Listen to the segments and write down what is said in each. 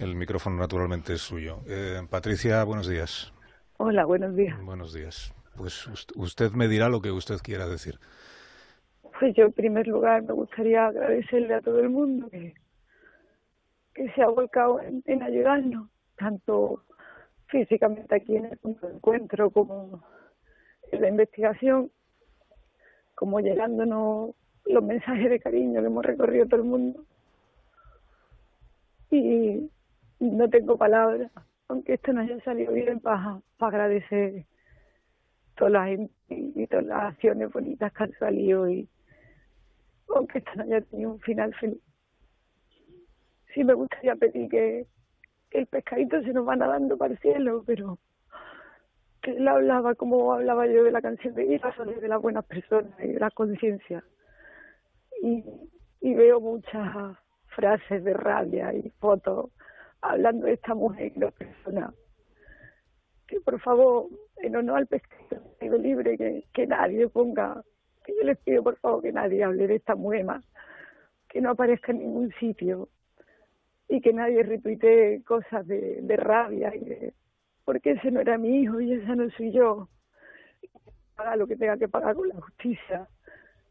El micrófono naturalmente es suyo. Patricia, buenos días. Hola, buenos días. Buenos días. Pues usted me dirá lo que usted quiera decir. Pues yo en primer lugar me gustaría agradecerle a todo el mundo que se ha volcado en ayudarnos, tanto físicamente aquí en el punto de encuentro como en la investigación, como llegándonos los mensajes de cariño que hemos recorrido todo el mundo. Y no tengo palabras, aunque esto no haya salido bien, para agradecer toda la gente y todas las acciones bonitas que han salido, y aunque esto no haya tenido un final feliz. Sí me gustaría pedir que el pescadito se nos va nadando para el cielo, pero que él hablaba como hablaba yo de la canción de Ira, sobre las buenas personas y de la conciencia. Y veo muchas frases de rabia y fotos hablando de esta mujer y de personas. Que por favor, en honor al pescadito libre, que nadie ponga, que yo les pido por favor que nadie hable de esta mujer más, que no aparezca en ningún sitio, y que nadie retuitee cosas de rabia, y de, porque ese no era mi hijo y esa no soy yo, paga lo que tenga que pagar con la justicia.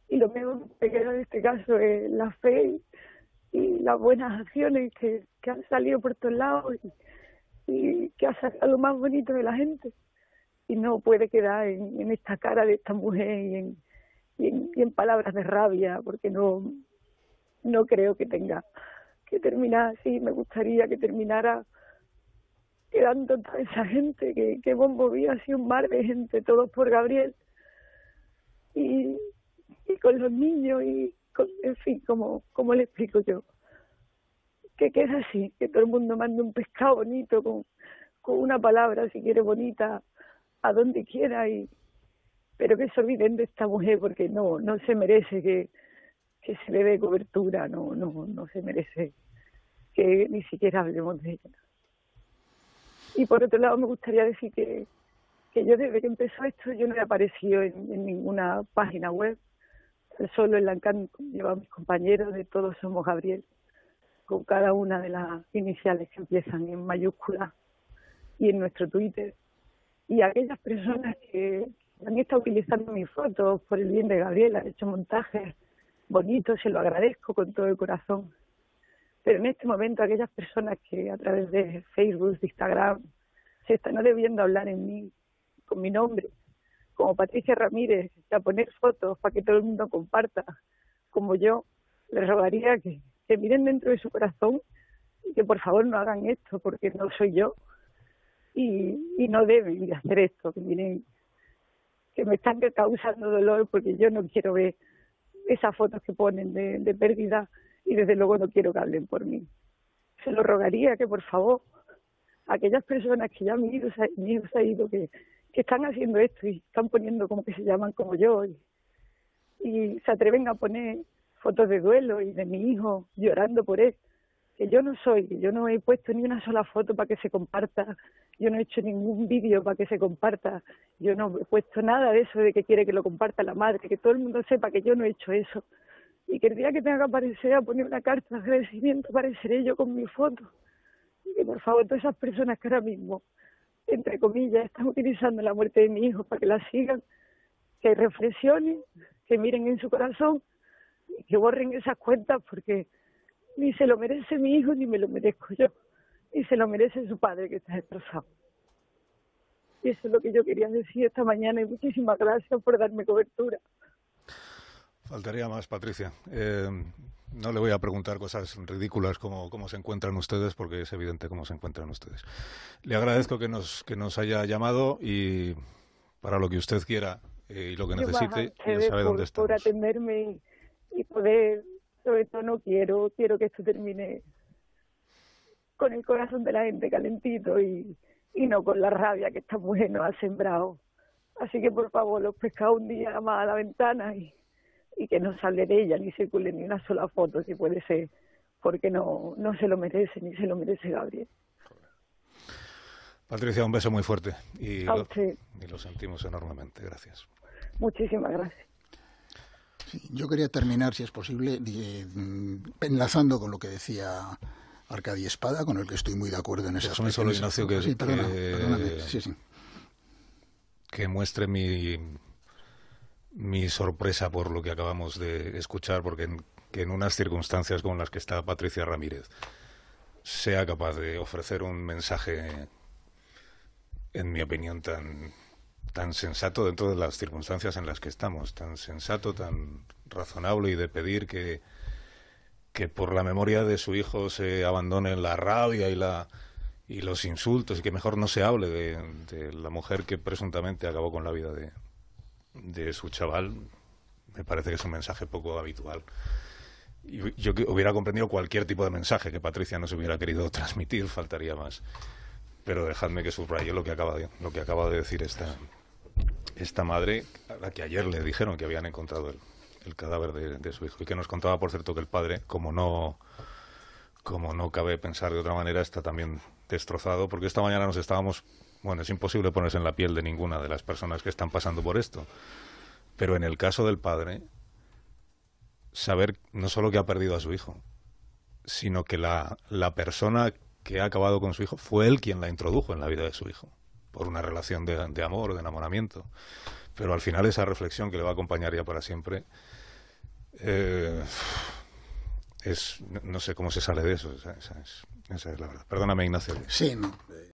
Y lo mejor que queda en este caso es la fe y las buenas acciones que han salido por todos lados, y que ha sacado lo más bonito de la gente, y no puede quedar en esta cara de esta mujer y en palabras de rabia, porque no creo que tenga que terminara así. Me gustaría que terminara quedando toda esa gente que bombovió así un mar de gente, todos por Gabriel, y con los niños, y con, en fin, como le explico yo, que queda así, que todo el mundo mande un pescado bonito, con una palabra, si quiere, bonita, a donde quiera, pero que se olviden de esta mujer, porque no se merece que se le dé cobertura, no se merece que ni siquiera hablemos de ella. Y por otro lado me gustaría decir que yo, desde que empezó esto, yo no he aparecido en ninguna página web, solo en la que llevan mis compañeros de Todos Somos Gabriel, con cada una de las iniciales que empiezan en mayúsculas, y en nuestro Twitter. Y aquellas personas que han estado utilizando mis fotos por el bien de Gabriel, han hecho montajes bonito, se lo agradezco con todo el corazón. Pero en este momento aquellas personas que a través de Facebook, de Instagram, se están debiendo hablar en mí, con mi nombre, como Patricia Ramírez, a poner fotos para que todo el mundo comparta, como yo, les rogaría que miren dentro de su corazón y que por favor no hagan esto, porque no soy yo y no deben de hacer esto, que miren que me están causando dolor, porque yo no quiero ver esas fotos que ponen de pérdida, y desde luego no quiero que hablen por mí. Se lo rogaría que por favor, aquellas personas que ya mi hijo se ha ido, que están haciendo esto y están poniendo como que se llaman como yo, y se atreven a poner fotos de duelo y de mi hijo llorando por él, que yo no soy, que yo no he puesto ni una sola foto para que se comparta, yo no he hecho ningún vídeo para que se comparta, yo no he puesto nada de eso de que quiere que lo comparta la madre, que todo el mundo sepa que yo no he hecho eso. Y que el día que tenga que aparecer a poner una carta de agradecimiento, apareceré yo con mi foto. Y que por favor todas esas personas que ahora mismo, entre comillas, están utilizando la muerte de mi hijo para que la sigan, que reflexionen, que miren en su corazón, y que borren esas cuentas, porque ni se lo merece mi hijo, ni me lo merezco yo. Y se lo merece su padre, que está destrozado. Y eso es lo que yo quería decir esta mañana, y muchísimas gracias por darme cobertura. Faltaría más, Patricia. No le voy a preguntar cosas ridículas como cómo se encuentran ustedes, porque es evidente cómo se encuentran ustedes. Le agradezco que nos haya llamado, y para lo que usted quiera y lo que necesite, ya sabe dónde estamos. Por atenderme y poder, sobre todo no quiero que esto termine con el corazón de la gente calentito y no con la rabia que esta mujer nos ha sembrado. Así que por favor, los pescados un día más a la ventana, y que no sale de ella, ni circule ni una sola foto, si puede ser, porque no se lo merece, ni se lo merece Gabriel. Patricia, un beso muy fuerte, y lo sentimos enormemente. Gracias. Muchísimas gracias. Sí, yo quería terminar, si es posible, enlazando con lo que decía Arcadi Espada, con el que estoy muy de acuerdo en esas cosas. Solo, Ignacio, que... Sí, perdóname. Sí, sí. Que muestre mi sorpresa por lo que acabamos de escuchar, porque en unas circunstancias como las que está Patricia Ramírez sea capaz de ofrecer un mensaje, en mi opinión, tan sensato dentro de las circunstancias en las que estamos, tan sensato, tan razonable, y de pedir que por la memoria de su hijo se abandonen la rabia y los insultos, y que mejor no se hable de la mujer que presuntamente acabó con la vida de su chaval. Me parece que es un mensaje poco habitual. Yo hubiera comprendido cualquier tipo de mensaje que Patricia nos hubiera querido transmitir, faltaría más. Pero dejadme que subraye lo que acaba de decir esta madre, a la que ayer le dijeron que habían encontrado el cadáver de su hijo, y que nos contaba, por cierto, que el padre, como no cabe pensar de otra manera, está también destrozado, porque esta mañana nos estábamos... Bueno, es imposible ponerse en la piel de ninguna de las personas que están pasando por esto, pero en el caso del padre, saber no solo que ha perdido a su hijo, sino que la persona que ha acabado con su hijo fue él quien la introdujo en la vida de su hijo, por una relación de amor, de enamoramiento. Pero al final esa reflexión que le va a acompañar ya para siempre, no sé cómo se sale de eso, esa es la verdad. Perdóname, Ignacio. Sí, no.